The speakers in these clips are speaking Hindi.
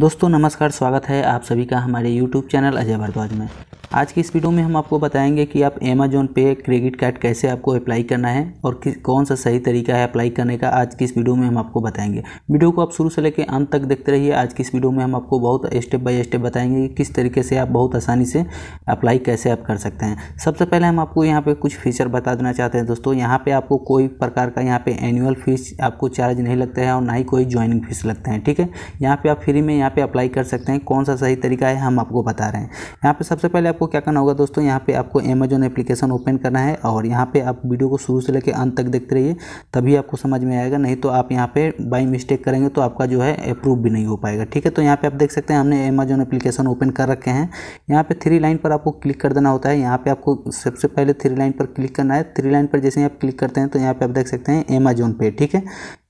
दोस्तों नमस्कार, स्वागत है आप सभी का हमारे YouTube चैनल अजय भारद्वाज में। आज की इस वीडियो में हम आपको बताएंगे कि आप Amazon पे क्रेडिट कार्ड कैसे आपको अप्लाई करना है और कौन सा सही तरीका है अप्लाई करने का। आज की इस वीडियो में हम आपको बताएंगे। वीडियो को आप शुरू से लेकर अंत तक देखते रहिए। आज की इस वीडियो में हम आपको बहुत स्टेप बाय स्टेप बताएंगे कि किस तरीके से आप बहुत आसानी से अप्लाई कैसे आप कर सकते हैं। सबसे पहले हम आपको यहाँ पर कुछ फीचर बता देना चाहते हैं। दोस्तों यहाँ पर आपको कोई प्रकार का यहाँ पर एनुअल फीस आपको चार्ज नहीं लगता है और ना ही कोई ज्वाइनिंग फीस लगता है, ठीक है। यहाँ पर आप फ्री में यहाँ पे अप्लाई कर सकते हैं। कौन सा सही तरीका है हम आपको बता रहे हैं। यहाँ पे सबसे पहले आपको क्या करना होगा दोस्तों, यहाँ पे आपको Amazon एप्लीकेशन ओपन करना है और यहाँ पे आप वीडियो को शुरू से लेकर अंत तक देखते रहिए, तभी आपको समझ में आएगा। नहीं तो आप यहाँ पे बाई मिस्टेक करेंगे तो आपका जो है अप्रूव भी नहीं हो पाएगा, ठीक है। तो यहाँ पे आप देख सकते हैं हमने Amazon एप्लीकेशन ओपन कर रखे हैं। यहाँ पे थ्री लाइन पर आपको क्लिक कर देना होता है। यहाँ पे आपको सबसे पहले थ्री लाइन पर क्लिक करना है। थ्री लाइन पर जैसे आप क्लिक करते हैं तो यहाँ पे आप देख सकते हैं Amazon पे, ठीक है।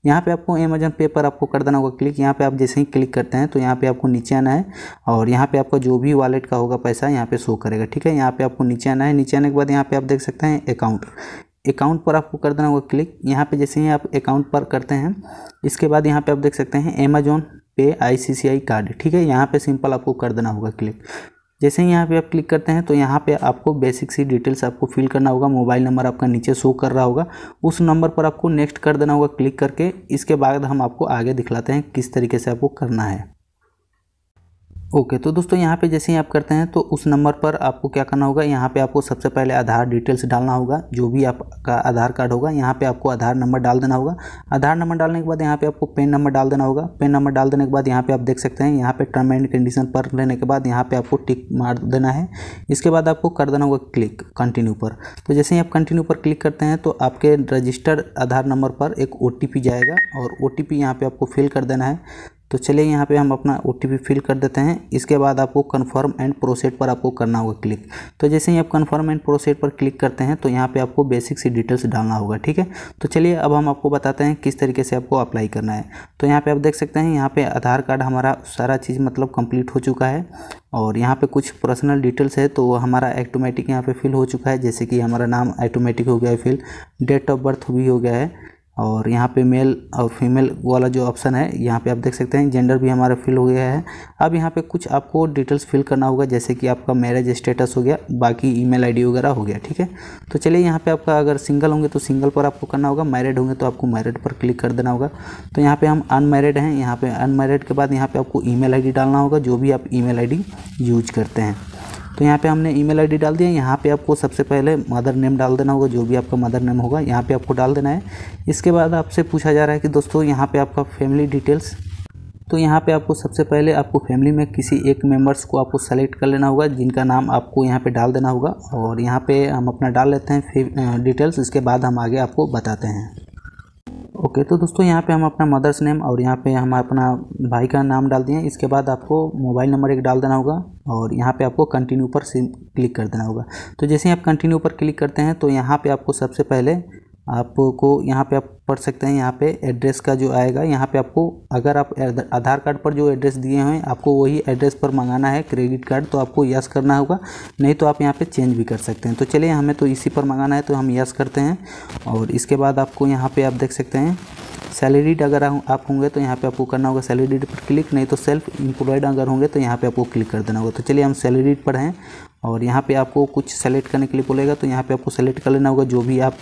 यहाँ पे आपको Amazon पे पर आपको कर देना होगा क्लिक। यहाँ पे आप जैसे ही क्लिक करते हैं तो यहाँ पे आपको नीचे आना है और यहाँ पे आपका जो भी वॉलेट का होगा पैसा यहाँ पे शो करेगा, ठीक है। यहाँ पे आपको नीचे आना है। नीचे आने के बाद यहाँ पे आप देख सकते हैं अकाउंट पर आपको कर देना होगा क्लिक। यहाँ पे जैसे ही आप अकाउंट पर करते हैं, इसके बाद यहाँ पे आप देख सकते हैं Amazon पे ICICI कार्ड, ठीक है। यहाँ पे सिंपल आपको कर देना होगा क्लिक। जैसे ही यहाँ पे आप क्लिक करते हैं तो यहाँ पे आपको बेसिक सी डिटेल्स आपको फिल करना होगा। मोबाइल नंबर आपका नीचे शो कर रहा होगा, उस नंबर पर आपको नेक्स्ट कर देना होगा क्लिक करके। इसके बाद हम आपको आगे दिखलाते हैं किस तरीके से आपको करना है। ओके, तो दोस्तों यहाँ पे जैसे ही आप करते हैं तो उस नंबर पर आपको क्या करना होगा, यहाँ पे आपको सबसे पहले आधार डिटेल्स डालना होगा। जो भी आपका आधार कार्ड होगा यहाँ पे आपको आधार नंबर डाल देना होगा। आधार नंबर डालने के बाद यहाँ पे आपको पैन नंबर डाल देना होगा। पैन नंबर डाल देने के बाद यहाँ पे आप देख सकते हैं यहाँ पे टर्म एंड कंडीशन पर लेने के बाद यहाँ पे आपको टिक मार देना है। इसके बाद आपको कर देना होगा क्लिक कंटिन्यू पर। तो जैसे ही आप कंटिन्यू पर क्लिक करते हैं तो आपके रजिस्टर्ड आधार नंबर पर एक OTP जाएगा और OTP यहाँ पे आपको फिल कर देना है। तो चलिए यहाँ पे हम अपना OTP फिल कर देते हैं। इसके बाद आपको कन्फर्म एंड प्रोसेड पर आपको करना होगा क्लिक। तो जैसे ही आप कन्फर्म एंड प्रोसेड पर क्लिक करते हैं तो यहाँ पे आपको बेसिक सी डिटेल्स डालना होगा, ठीक है। तो चलिए अब हम आपको बताते हैं किस तरीके से आपको अप्लाई करना है। तो यहाँ पे आप देख सकते हैं यहाँ पे आधार कार्ड हमारा सारा चीज़ मतलब कंप्लीट हो चुका है और यहाँ पे कुछ पर्सनल डिटेल्स है तो हमारा ऑटोमेटिक यहाँ पे फिल हो चुका है। जैसे कि हमारा नाम ऑटोमेटिक हो गया है फिल, डेट ऑफ बर्थ भी हो गया है और यहाँ पे मेल और फीमेल वाला जो ऑप्शन है यहाँ पे आप देख सकते हैं जेंडर भी हमारा फिल हो गया है। अब यहाँ पे कुछ आपको डिटेल्स फिल करना होगा, जैसे कि आपका मैरिज स्टेटस हो गया, बाकी ईमेल ID वगैरह हो गया, ठीक है। तो चलिए यहाँ पे आपका अगर सिंगल होंगे तो सिंगल पर आपको करना होगा, मैरिड होंगे तो आपको मैरिड पर क्लिक कर देना होगा। तो यहाँ पर हम अनमैरिड हैं। यहाँ पर अनमैरिड के बाद यहाँ पर आपको ईमेल ID डालना होगा, जो भी आप ईमेल ID यूज करते हैं। तो यहाँ पे हमने ईमेल ID डाल दिया। यहाँ पे आपको सबसे पहले मदर नेम डाल देना होगा, जो भी आपका मदर नेम होगा यहाँ पे आपको डाल देना है। इसके बाद आपसे पूछा जा रहा है कि दोस्तों यहाँ पे आपका फैमिली डिटेल्स, तो यहाँ पे आपको सबसे पहले आपको फैमिली में किसी एक मेंबर्स को आपको सेलेक्ट कर लेना होगा, जिनका नाम आपको यहाँ पे डाल देना होगा। और यहाँ पे हम अपना डाल लेते हैं डिटेल्स, इसके बाद हम आगे आपको बताते हैं। ओके, तो दोस्तों यहाँ पे हम अपना मदर्स नेम और यहाँ पे हम अपना भाई का नाम डाल दिए। इसके बाद आपको मोबाइल नंबर एक डाल देना होगा और यहाँ पे आपको कंटिन्यू पर क्लिक कर देना होगा। तो जैसे ही आप कंटिन्यू पर क्लिक करते हैं तो यहाँ पे आपको सबसे पहले आपको यहाँ पे आप पढ़ सकते हैं यहाँ पे एड्रेस का जो आएगा। यहाँ पे आपको अगर आप आधार कार्ड पर जो एड्रेस दिए हैं आपको वही एड्रेस पर मंगाना है क्रेडिट कार्ड, तो आपको यस करना होगा, नहीं तो आप यहाँ पे चेंज भी कर सकते हैं। तो चलिए हमें तो इसी पर मंगाना है तो हम यस करते हैं। और इसके बाद आपको यहाँ पर आप देख सकते हैं सैलरीड अगर आप होंगे तो यहाँ पे आपको करना होगा सैलरीड पर क्लिक, नहीं तो सेल्फ एम्प्लॉयड अगर होंगे तो यहाँ पे आपको क्लिक कर देना होगा। तो चलिए हम सैलरीड पर हैं और यहाँ पे आपको कुछ सेलेक्ट करने के लिए बोलेगा, तो यहाँ पे आपको सेलेक्ट कर लेना होगा। जो भी आप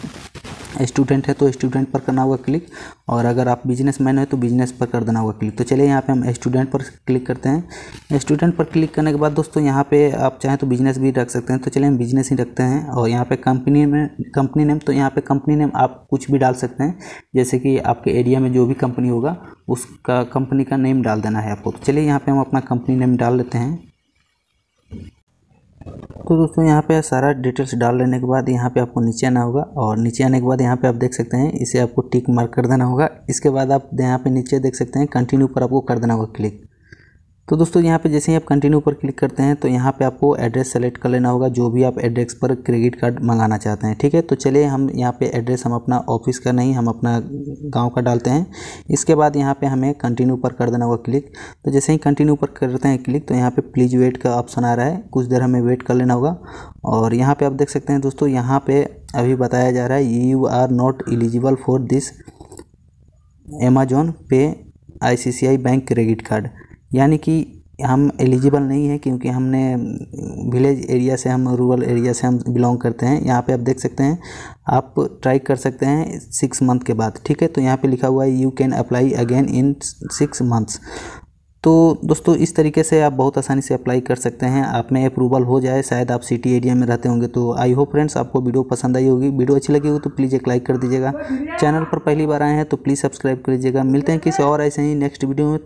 स्टूडेंट है तो स्टूडेंट पर करना होगा क्लिक, और अगर आप बिजनेसमैन है तो बिजनेस पर कर देना होगा क्लिक। तो चलिए यहाँ पे हम स्टूडेंट पर क्लिक करते हैं। स्टूडेंट पर क्लिक करने के बाद दोस्तों यहाँ पे आप चाहें तो बिजनेस भी रख सकते हैं, तो चलिए हम बिजनेस ही रखते हैं। और यहाँ पे कंपनी नेम, तो यहाँ पे कंपनी नेम आप कुछ भी डाल सकते हैं, जैसे कि आपके एरिया में जो भी कंपनी होगा उसका कंपनी का नेम डाल देना है आपको। तो चलिए यहाँ पर हम अपना कंपनी नेम डाल लेते हैं। तो दोस्तों यहाँ पे सारा डिटेल्स डाल लेने के बाद यहाँ पे आपको नीचे आना होगा और नीचे आने के बाद यहाँ पे आप देख सकते हैं इसे आपको टिक मार्क कर देना होगा। इसके बाद आप यहाँ पे नीचे देख सकते हैं कंटिन्यू पर आपको कर देना होगा क्लिक। तो दोस्तों यहाँ पे जैसे ही आप कंटिन्यू पर क्लिक करते हैं तो यहाँ पे आपको एड्रेस सेलेक्ट कर लेना होगा, जो भी आप एड्रेस पर क्रेडिट कार्ड मंगाना चाहते हैं, ठीक है। तो चलिए हम यहाँ पे एड्रेस हम अपना ऑफिस का नहीं, हम अपना गांव का डालते हैं। इसके बाद यहाँ पे हमें कंटिन्यू पर कर देना होगा क्लिक। तो जैसे ही कंटिन्यू पर करते हैं क्लिक तो यहाँ पर प्लीज़ वेट का ऑप्शन आ रहा है, कुछ देर हमें वेट कर लेना होगा। और यहाँ पर आप देख सकते हैं दोस्तों यहाँ पर अभी बताया जा रहा है you are not eligible for this Amazon पे ICICI बैंक क्रेडिट कार्ड। यानी कि हम एलिजिबल नहीं है क्योंकि हमने विलेज एरिया से, हम रूरल एरिया से हम बिलोंग करते हैं। यहाँ पे आप देख सकते हैं, आप ट्राई कर सकते हैं 6 मंथ के बाद, ठीक है। तो यहाँ पे लिखा हुआ है you can apply again in 6 months. तो दोस्तों इस तरीके से आप बहुत आसानी से अप्लाई कर सकते हैं, आप में अप्रूवल हो जाए। शायद आप सिटी एरिया में रहते होंगे। तो आई होप फ्रेंड्स आपको वीडियो पसंद आई होगी। वीडियो अच्छी लगी हो तो प्लीज़ एक लाइक कर दीजिएगा। चैनल पर पहली बार आए हैं तो प्लीज़ सब्सक्राइब कर लीजिएगा। मिलते हैं किसी और ऐसे ही नेक्स्ट वीडियो में।